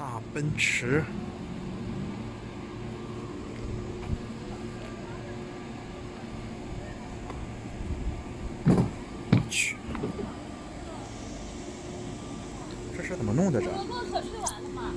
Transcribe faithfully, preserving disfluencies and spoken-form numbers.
大奔驰。 这是怎么弄的这？这不可吃完了吗？